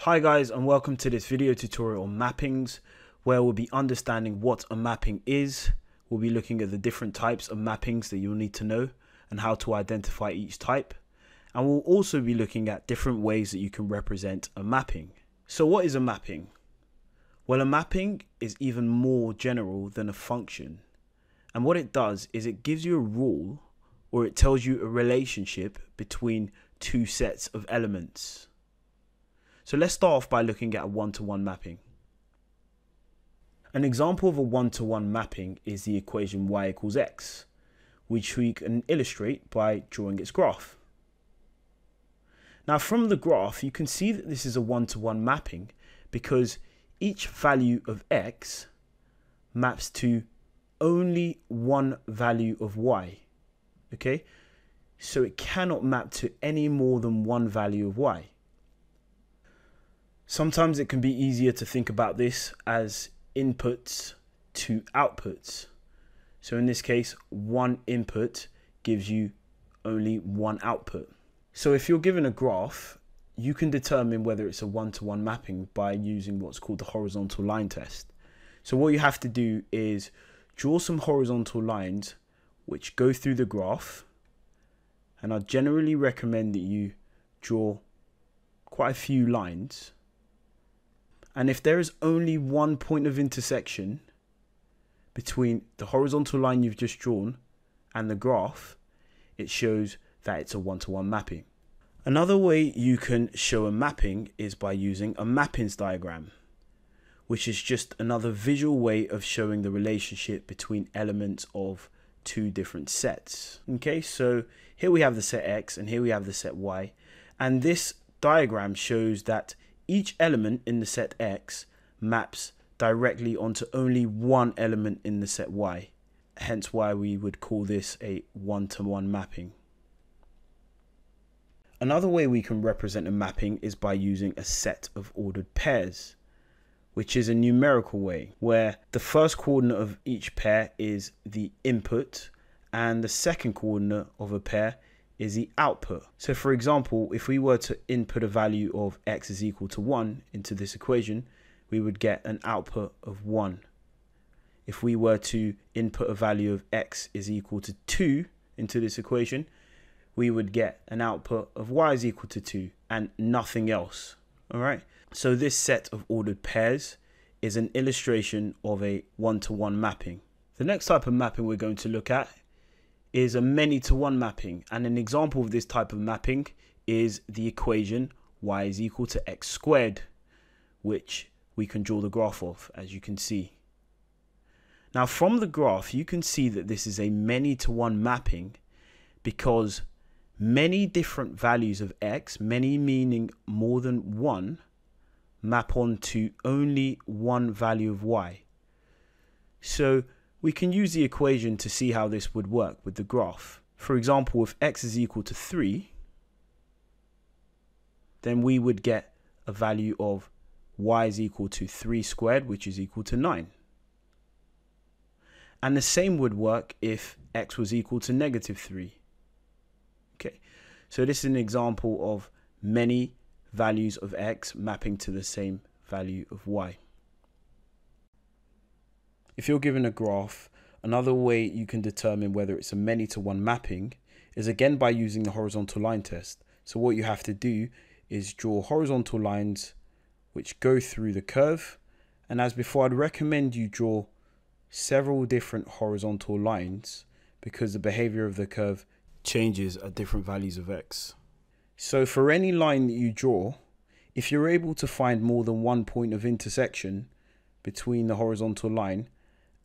Hi guys, and welcome to this video tutorial on mappings, where we'll be understanding what a mapping is. We'll be looking at the different types of mappings that you'll need to know and how to identify each type. And we'll also be looking at different ways that you can represent a mapping. So what is a mapping? Well, a mapping is even more general than a function. And what it does is it gives you a rule, or it tells you a relationship between two sets of elements. So let's start off by looking at a one-to-one mapping. An example of a one-to-one mapping is the equation y equals x, which we can illustrate by drawing its graph. Now from the graph, you can see that this is a one-to-one mapping because each value of x maps to only one value of y, okay? So it cannot map to any more than one value of y. Sometimes it can be easier to think about this as inputs to outputs. So in this case, one input gives you only one output. So if you're given a graph, you can determine whether it's a one-to-one mapping by using what's called the horizontal line test. So what you have to do is draw some horizontal lines which go through the graph, and I generally recommend that you draw quite a few lines. And if there is only one point of intersection between the horizontal line you've just drawn and the graph, it shows that it's a one-to-one mapping. Another way you can show a mapping is by using a mappings diagram, which is just another visual way of showing the relationship between elements of two different sets. Okay, so here we have the set X and here we have the set Y, and this diagram shows that each element in the set X maps directly onto only one element in the set Y, hence why we would call this a one-to-one mapping. Another way we can represent a mapping is by using a set of ordered pairs, which is a numerical way where the first coordinate of each pair is the input and the second coordinate of a pair is the output. So for example, if we were to input a value of x is equal to 1 into this equation, we would get an output of 1. If we were to input a value of x is equal to 2 into this equation, we would get an output of y is equal to 2 and nothing else. All right. So this set of ordered pairs is an illustration of a one-to-one mapping. The next type of mapping we're going to look at is a many-to-one mapping, and an example of this type of mapping is the equation y is equal to x squared, which we can draw the graph of, as you can see. Now from the graph you can see that this is a many-to-one mapping because many different values of x, many meaning more than one, map onto only one value of y. So we can use the equation to see how this would work with the graph. For example, if x is equal to 3, then we would get a value of y is equal to 3 squared, which is equal to 9. And the same would work if x was equal to negative 3. Okay, so this is an example of many values of x mapping to the same value of y. If you're given a graph, another way you can determine whether it's a many-to-one mapping is again by using the horizontal line test. So what you have to do is draw horizontal lines which go through the curve, and as before, I'd recommend you draw several different horizontal lines because the behavior of the curve changes at different values of x. So for any line that you draw, if you're able to find more than one point of intersection between the horizontal line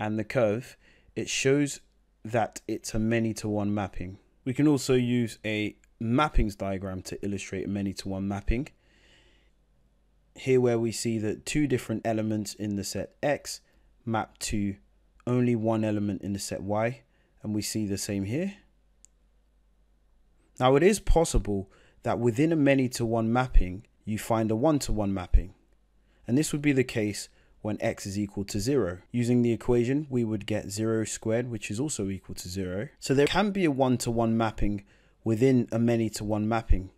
and the curve, it shows that it's a many-to-one mapping. We can also use a mappings diagram to illustrate a many-to-one mapping. Here where we see that two different elements in the set X map to only one element in the set Y, and we see the same here. Now it is possible that within a many-to-one mapping, you find a one-to-one mapping, and this would be the case when x is equal to 0. Using the equation, we would get 0 squared, which is also equal to 0. So there can be a one-to-one mapping within a many-to-one mapping,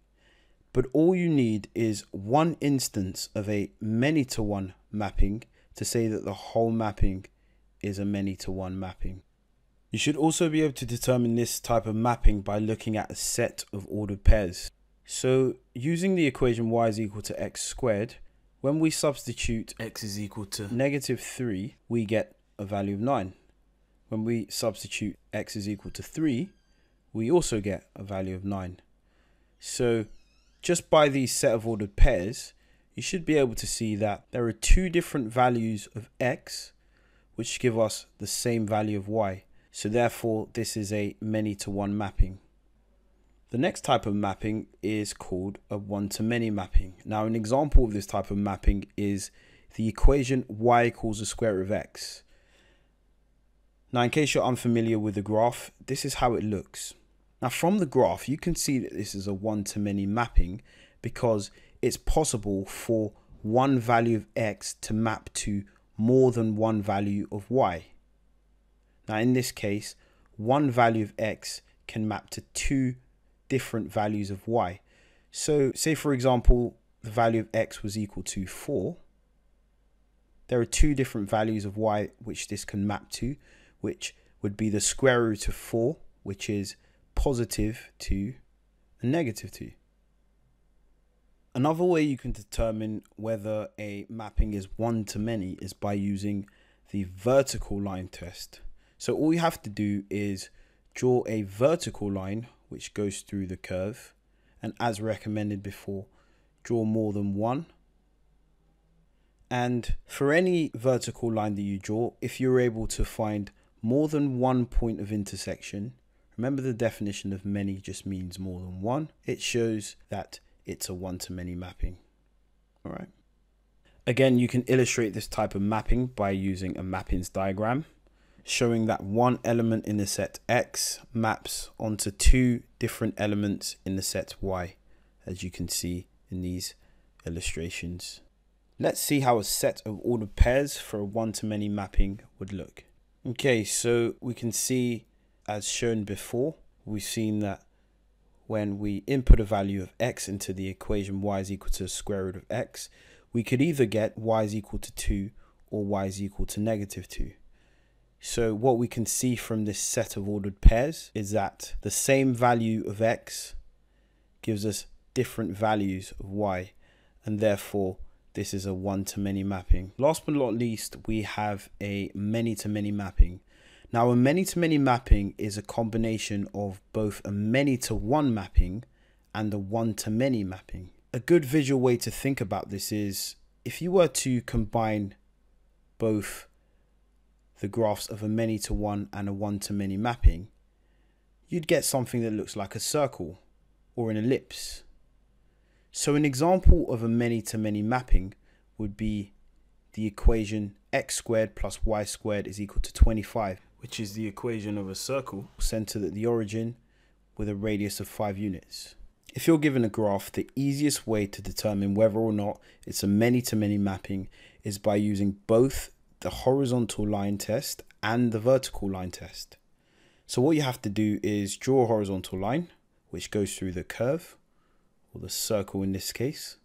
but all you need is one instance of a many-to-one mapping to say that the whole mapping is a many-to-one mapping. You should also be able to determine this type of mapping by looking at a set of ordered pairs. So using the equation y is equal to x squared, when we substitute x is equal to -3, we get a value of 9. When we substitute x is equal to 3, we also get a value of 9. So just by these set of ordered pairs, you should be able to see that there are two different values of x, which give us the same value of y. So therefore, this is a many-to-one mapping. The next type of mapping is called a one-to-many mapping. Now, an example of this type of mapping is the equation y equals the square root of x. Now, in case you're unfamiliar with the graph, this is how it looks. Now, from the graph, you can see that this is a one-to-many mapping because it's possible for one value of x to map to more than one value of y. Now, in this case, one value of x can map to two different values of y. So, say for example, the value of x was equal to 4. There are two different values of y which this can map to, which would be the square root of 4, which is positive 2 and negative 2. Another way you can determine whether a mapping is one to many is by using the vertical line test. So all you have to do is draw a vertical line which goes through the curve, and as recommended before, draw more than one. And for any vertical line that you draw, if you're able to find more than one point of intersection, remember the definition of many just means more than one, it shows that it's a one-to-many mapping. All right. Again, you can illustrate this type of mapping by using a mappings diagram, showing that one element in the set X maps onto two different elements in the set Y, as you can see in these illustrations. Let's see how a set of ordered pairs for a one-to-many mapping would look. Okay, so we can see, as shown before, we've seen that when we input a value of x into the equation y is equal to the square root of x, we could either get y is equal to 2 or y is equal to -2. So what we can see from this set of ordered pairs is that the same value of x gives us different values of y, and therefore this is a one-to-many mapping. Last but not least, we have a many-to-many mapping. Now, a many-to-many mapping is a combination of both a many-to-one mapping and a one-to-many mapping. A good visual way to think about this is if you were to combine both the graphs of a many-to-one and a one-to-many mapping, you'd get something that looks like a circle or an ellipse. So an example of a many-to-many mapping would be the equation x squared plus y squared is equal to 25, which is the equation of a circle centered at the origin with a radius of 5 units. If you're given a graph, the easiest way to determine whether or not it's a many-to-many mapping is by using both the horizontal line test and the vertical line test. So what you have to do is draw a horizontal line which goes through the curve, or the circle in this case.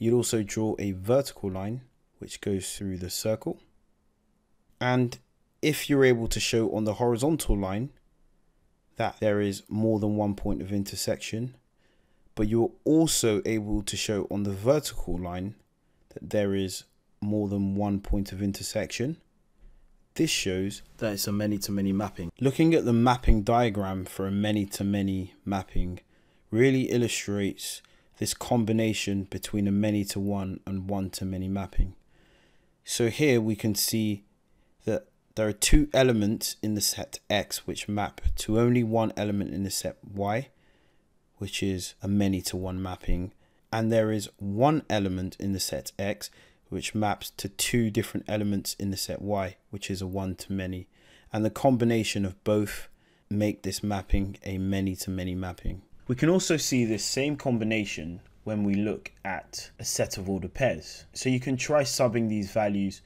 You'd also draw a vertical line which goes through the circle, and if you're able to show on the horizontal line that there is more than one point of intersection, but you're also able to show on the vertical line that there is more than one point of intersection, this shows that it's a many-to-many mapping. Looking at the mapping diagram for a many-to-many mapping really illustrates this combination between a many-to-one and one-to-many mapping. So here we can see that there are two elements in the set X which map to only one element in the set Y, which is a many-to-one mapping, and there is one element in the set X which maps to two different elements in the set Y, which is a one-to-many, and the combination of both make this mapping a many-to-many mapping. We can also see this same combination when we look at a set of ordered pairs. So you can try subbing these values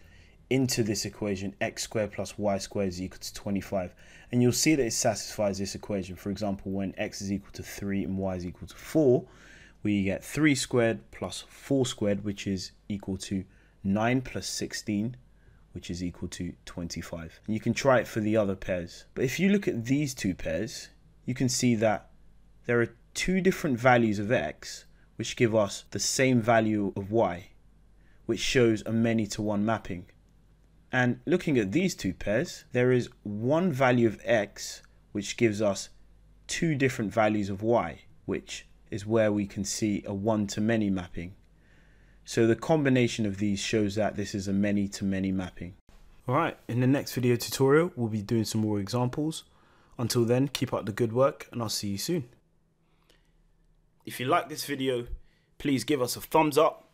into this equation x squared plus y squared is equal to 25, and you'll see that it satisfies this equation. For example, when x is equal to 3 and y is equal to 4, we get 3 squared plus 4 squared, which is equal to 9 plus 16, which is equal to 25. And you can try it for the other pairs. But if you look at these two pairs, you can see that there are two different values of x, which give us the same value of y, which shows a many-to-one mapping. And looking at these two pairs, there is one value of x, which gives us two different values of y, which is where we can see a one-to-many mapping. So the combination of these shows that this is a many-to-many mapping. All right, in the next video tutorial, we'll be doing some more examples. Until then, keep up the good work and I'll see you soon. If you like this video, please give us a thumbs up,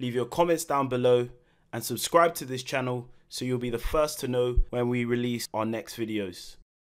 leave your comments down below, and subscribe to this channel so you'll be the first to know when we release our next videos.